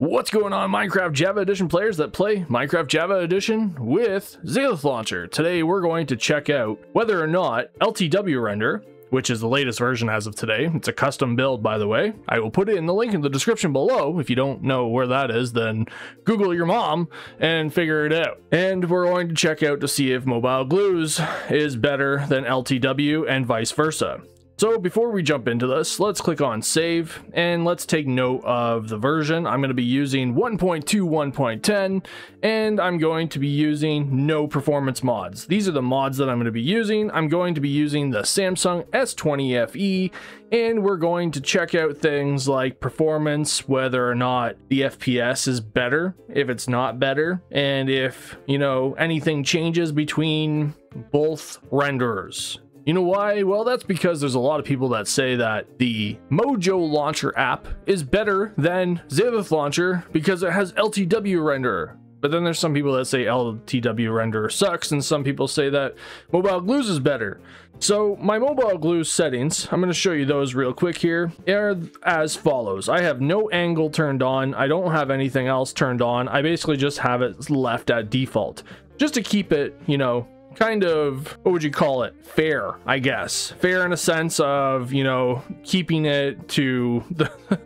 What's going on, Minecraft Java Edition players that play Minecraft Java Edition with Zalith Launcher? Today we're going to check out whether or not LTW Renderer, which is the latest version as of today. It's a custom build, by the way. I will put it in the link in the description below. If you don't know where that is, then Google your mom and figure it out. And we're going to check out to see if Mobile Glues is better than LTW and vice versa. So before we jump into this, let's click on save and let's take note of the version. I'm going to be using 1.21.10 and I'm going to be using no performance mods. These are the mods that I'm going to be using. I'm going to be using the Samsung S20 FE and we're going to check out things like performance, whether or not the FPS is better, if it's not better, and if, you know, anything changes between both renderers. You know why? Well, that's because there's a lot of people that say that the Mojo Launcher app is better than Zalith Launcher because it has LTW Renderer. But then there's some people that say LTW Renderer sucks, and some people say that Mobile Glues is better. So my Mobile Glues settings, I'm going to show you those real quick here, are as follows. I have no angle turned on. I don't have anything else turned on. I basically just have it left at default just to keep it, you know, kind of, what would you call it, fair, I guess. Fair in a sense of, you know, keeping it to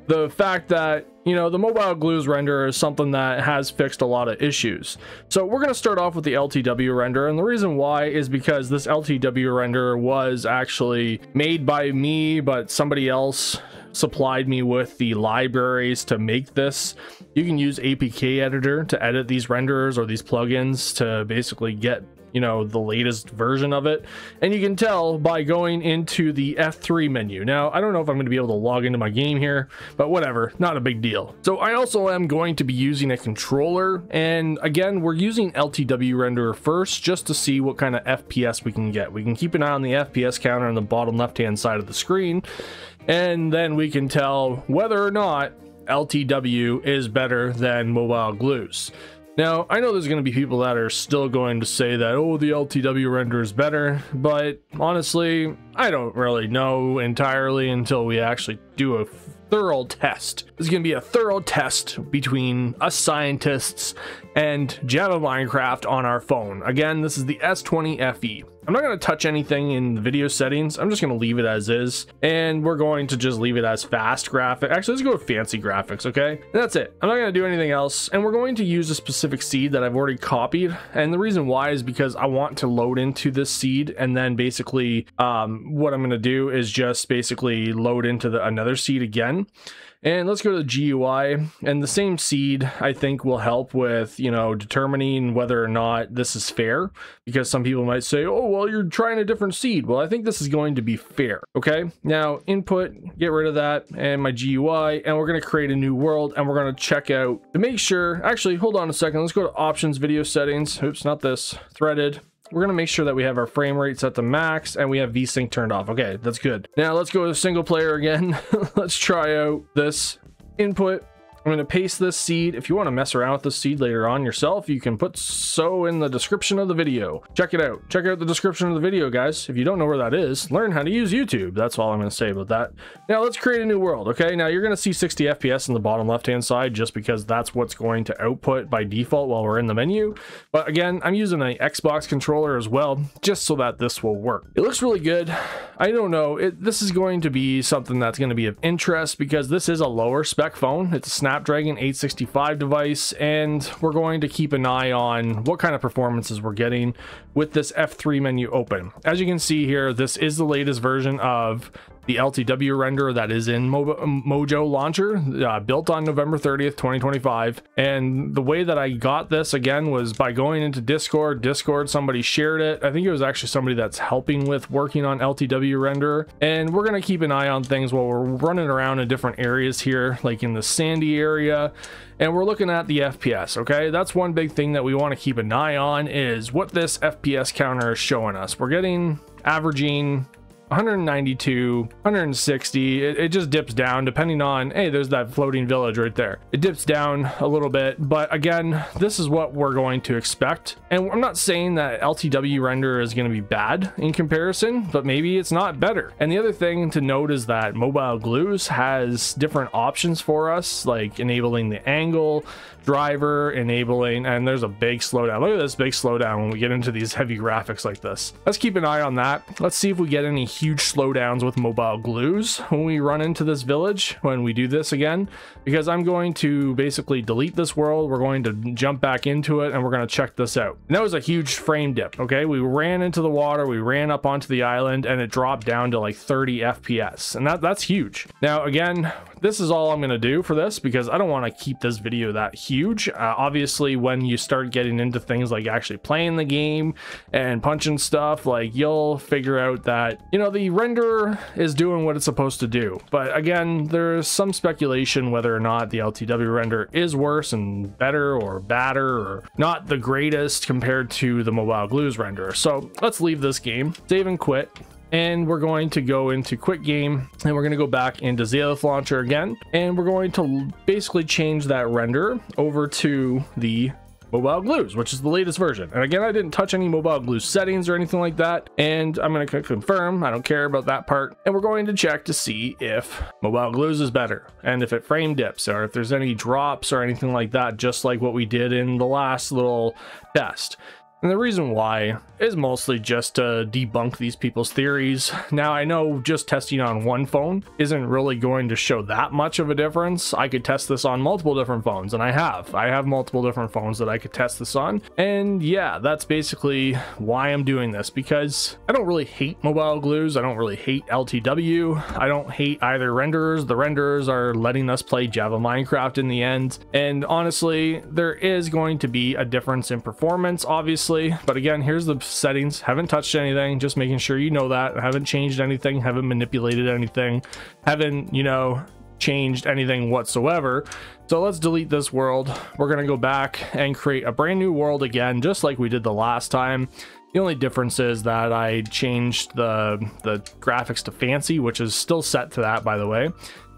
the fact that, you know, the Mobile Glues renderer is something that has fixed a lot of issues. So we're going to start off with the LTW renderer, and the reason why is because this LTW renderer was actually made by me, but somebody else supplied me with the libraries to make this. You can use APK editor to edit these renderers or these plugins to basically get, you know, the latest version of it. And you can tell by going into the F3 menu. Now, I don't know if I'm going to be able to log into my game here, but whatever, not a big deal. So I also am going to be using a controller. And again, we're using LTW renderer first, just to see what kind of FPS we can get. We can keep an eye on the FPS counter on the bottom left-hand side of the screen. And then we can tell whether or not LTW is better than Mobile Glues. Now, I know there's going to be people that are still going to say that, oh, the LTW renderer is better, but honestly, I don't really know entirely until we actually do a thorough test. There's going to be a thorough test between us scientists and Java Minecraft on our phone. Again, this is the S20 FE. I'm not going to touch anything in the video settings. I'm just going to leave it as is. And we're going to just leave it as fast graphic. Actually, let's go with fancy graphics, okay? And that's it. I'm not going to do anything else. And we're going to use a specific seed that I've already copied. And the reason why is because I want to load into this seed. And then basically what I'm going to do is just basically load into another seed again. And let's go to the GUI, and the same seed I think will help with, you know, determining whether or not this is fair, because some people might say, oh, well, you're trying a different seed. Well, I think this is going to be fair. Okay, now input, get rid of that and my GUI, and we're going to create a new world, and we're going to check out to make sure, actually, hold on a second. Let's go to options, video settings. Oops, not this, threaded. We're going to make sure that we have our frame rates at the max and we have VSync turned off. Okay, that's good. Now let's go to single player again. Let's try out this input. I'm going to paste this seed. If you want to mess around with this seed later on yourself, you can put so in the description of the video. Check it out. Check out the description of the video, guys. If you don't know where that is, learn how to use YouTube. That's all I'm going to say about that. Now let's create a new world. Okay, now you're going to see 60 FPS in the bottom left-hand side, just because that's what's going to output by default while we're in the menu. But again, I'm using an Xbox controller as well, just so that this will work. It looks really good. I don't know. This is going to be something that's going to be of interest because this is a lower spec phone. It's a Snapdragon 865 device, and we're going to keep an eye on what kind of performances we're getting with this F3 menu open. As you can see here, this is the latest version of the LTW renderer that is in Mojo Launcher, built on November 30th, 2025. And the way that I got this, again, was by going into Discord. Somebody shared it. I think it was actually somebody that's helping with working on LTW renderer. And we're going to keep an eye on things while we're running around in different areas here, like in the sandy area. And we're looking at the FPS, okay? That's one big thing that we want to keep an eye on is what this FPS counter is showing us. We're averaging 192, 160. It just dips down depending on, hey, there's that floating village right there. It dips down a little bit, but again, this is what we're going to expect. And I'm not saying that LTW Renderer is going to be bad in comparison, but maybe it's not better. And the other thing to note is that Mobile Glues has different options for us, like enabling the angle, driver, enabling, and there's a big slowdown. Look at this big slowdown when we get into these heavy graphics like this. Let's keep an eye on that. Let's see if we get any huge slowdowns with Mobile Glues when we run into this village, when we do this again, because I'm going to basically delete this world. We're going to jump back into it and we're going to check this out. And that was a huge frame dip. Okay, we ran into the water, we ran up onto the island, and it dropped down to like 30 FPS, and that's huge. Now again, this is all I'm going to do for this because I don't want to keep this video that huge. Obviously when you start getting into things like actually playing the game and punching stuff, like you'll figure out that, you know, the renderer is doing what it's supposed to do. But again, there's some speculation whether or not the LTW renderer is worse and better or badder or not the greatest compared to the Mobile Glues renderer. So let's leave this game, save and quit. And we're going to go into quick game, and we're going to go back into Zalith Launcher again, and we're going to basically change that renderer over to the Mobile Glues, which is the latest version. And again, I didn't touch any Mobile Glues settings or anything like that, and I'm going to click confirm. I don't care about that part, and we're going to check to see if Mobile Glues is better and if it frame dips or if there's any drops or anything like that, just like what we did in the last little test. And the reason why is mostly just to debunk these people's theories. Now, I know just testing on one phone isn't really going to show that much of a difference. I could test this on multiple different phones, and I have multiple different phones that I could test this on. And yeah, that's basically why I'm doing this, because I don't really hate Mobile Glues. I don't really hate LTW. I don't hate either renderers. The renderers are letting us play Java Minecraft in the end. And honestly, there is going to be a difference in performance, obviously. But again, here's the settings. Haven't touched anything, just making sure you know that. I haven't changed anything, haven't manipulated anything, haven't, you know, changed anything whatsoever. So let's delete this world. We're going to go back and create a brand new world again, just like we did the last time. The only difference is that I changed the graphics to fancy, which is still set to that, by the way.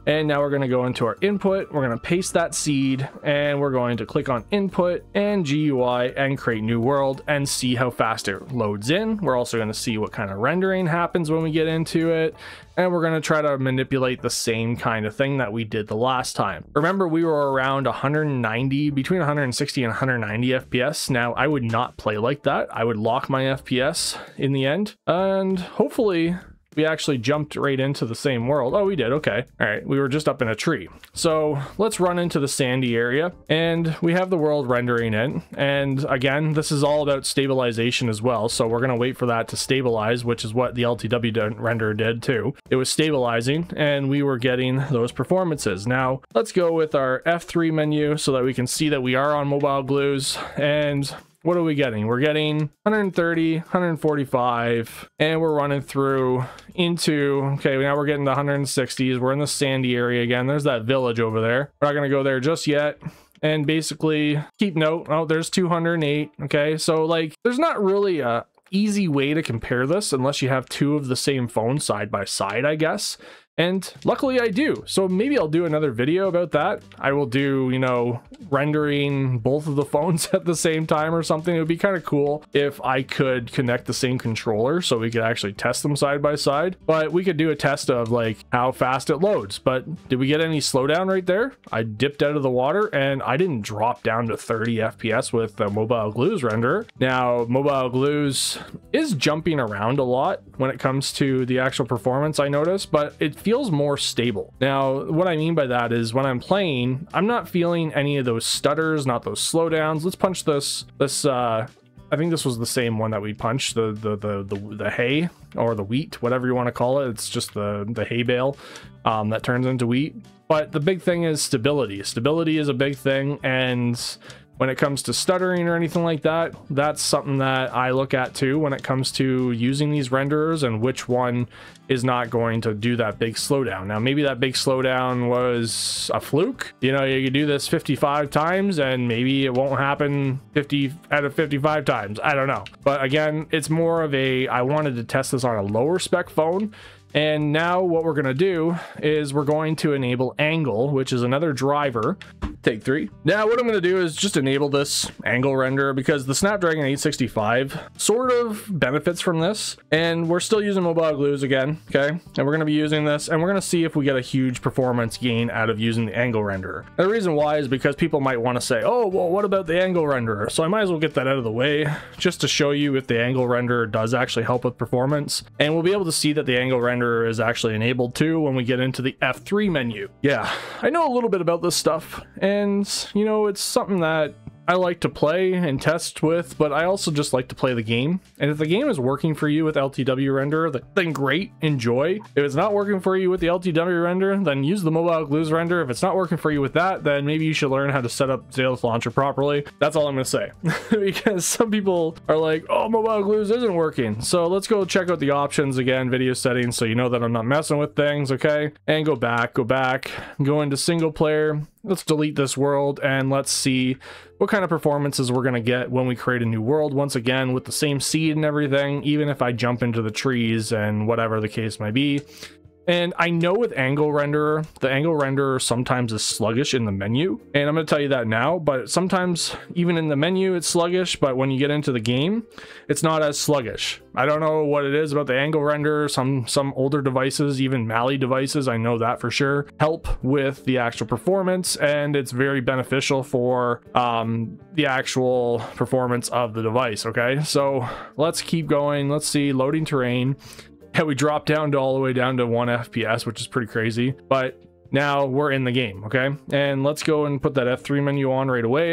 And now we're going to go into our input. We're going to paste that seed, and we're going to click on input and GUI and create new world and see how fast it loads in. We're also going to see what kind of rendering happens when we get into it. And we're going to try to manipulate the same kind of thing that we did the last time. Remember, we were around 190, between 160 and 190 FPS. Now, I would not play like that. I would lock my FPS in the end, and hopefully we actually jumped right into the same world. Oh, we did. Okay. All right. We were just up in a tree. So let's run into the sandy area, and we have the world rendering in. And again, this is all about stabilization as well. So we're going to wait for that to stabilize, which is what the LTW renderer did too. It was stabilizing and we were getting those performances. Now let's go with our F3 menu so that we can see that we are on Mobile Glues. And what are we getting? We're getting 130, 145, and we're running through into, okay, now we're getting the 160s. We're in the sandy area again. There's that village over there. We're not going to go there just yet. And basically keep note, oh, there's 208. Okay, so like there's not really a easy way to compare this unless you have two of the same phone side by side, I guess. And luckily I do, so maybe I'll do another video about that. I will do, you know, rendering both of the phones at the same time or something. It would be kind of cool if I could connect the same controller so we could actually test them side by side. But we could do a test of like how fast it loads. But did we get any slowdown right there? I dipped out of the water and I didn't drop down to 30 FPS with the Mobile Glues renderer. Now, Mobile Glues is jumping around a lot when it comes to the actual performance, I noticed, but it feels more stable. Now, what I mean by that is when I'm playing, I'm not feeling any of those stutters, not those slowdowns. Let's punch this, I think this was the same one that we punched, the hay or the wheat, whatever you want to call it. It's just the hay bale that turns into wheat. But the big thing is stability. Stability is a big thing, and When it comes to stuttering or anything like that, that's something that I look at too when it comes to using these renderers and which one is not going to do that big slowdown. Now, maybe that big slowdown was a fluke. You know, you could do this 55 times and maybe it won't happen 50 out of 55 times. I don't know. But again, it's more of a, I wanted to test this on a lower spec phone. And now what we're going to do is we're going to enable angle, which is another driver. Take three. Now what I'm going to do is just enable this angle renderer because the Snapdragon 865 sort of benefits from this. And we're still using Mobile Glues again, okay? And we're going to be using this and we're going to see if we get a huge performance gain out of using the angle renderer. And the reason why is because people might want to say, oh, well, what about the angle renderer? So I might as well get that out of the way just to show you if the angle renderer does actually help with performance. And we'll be able to see that the angle renderer is actually enabled too when we get into the F3 menu. Yeah, I know a little bit about this stuff, and you know, it's something that I like to play and test with, but I also just like to play the game. And if the game is working for you with LTW Renderer, then great, enjoy. If it's not working for you with the LTW Renderer, then use the Mobile Glues Renderer. If it's not working for you with that, then maybe you should learn how to set up Zalith Launcher properly. That's all I'm going to say. Because some people are like, oh, Mobile Glues isn't working. So let's go check out the options again, video settings, so you know that I'm not messing with things, okay? And go back, go into single player. Let's delete this world and let's see what kind of performances we're going to get when we create a new world. Once again, with the same seed and everything, even if I jump into the trees and whatever the case may be. And I know with angle renderer, the angle renderer sometimes is sluggish in the menu. And I'm going to tell you that now, but sometimes even in the menu, it's sluggish. But when you get into the game, it's not as sluggish. I don't know what it is about the angle renderer. Some older devices, even Mali devices, I know that for sure, help with the actual performance. And it's very beneficial for the actual performance of the device. Okay, so let's keep going. Let's see, loading terrain. Yeah, we dropped down to all the way down to 1 FPS, which is pretty crazy, but now we're in the game, okay? And let's go and put that F3 menu on right away.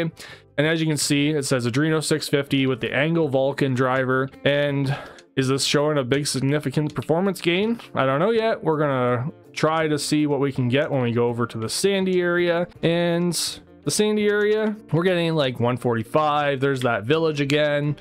And as you can see, it says Adreno 650 with the angle Vulcan driver. And is this showing a big significant performance gain? I don't know yet. We're gonna try to see what we can get when we go over to the sandy area. And the sandy area, we're getting like 145. There's that village again.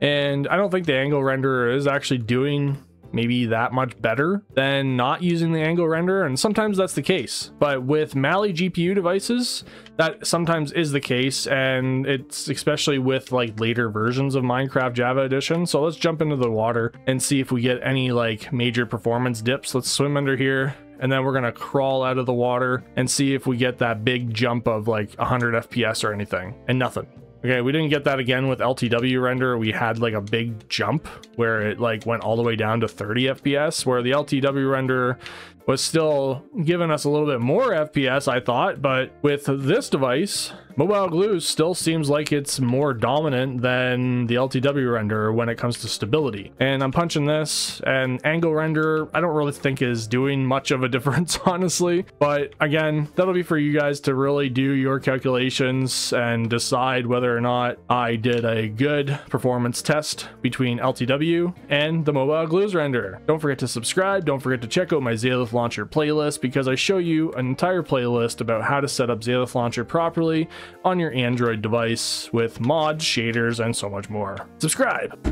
And I don't think the angle renderer is actually doing maybe that much better than not using the angle renderer, and sometimes that's the case. But with Mali GPU devices, that sometimes is the case, and it's especially with like later versions of Minecraft Java Edition. So let's jump into the water and see if we get any like major performance dips. Let's swim under here. And then we're going to crawl out of the water and see if we get that big jump of like 100 FPS or anything, and nothing. Okay, we didn't get that again with LTW Renderer. We had like a big jump where it like went all the way down to 30 FPS, where the LTW Renderer was still giving us a little bit more FPS, I thought. But with this device, Mobile Glues still seems like it's more dominant than the LTW Renderer when it comes to stability. And I'm punching this, and angle renderer, I don't really think is doing much of a difference, honestly. But again, that'll be for you guys to really do your calculations and decide whether or not I did a good performance test between LTW and the Mobile Glues renderer. Don't forget to subscribe. Don't forget to check out my Zalith Launcher playlist, because I show you an entire playlist about how to set up Zalith Launcher properly on your Android device with mods, shaders, and so much more. Subscribe!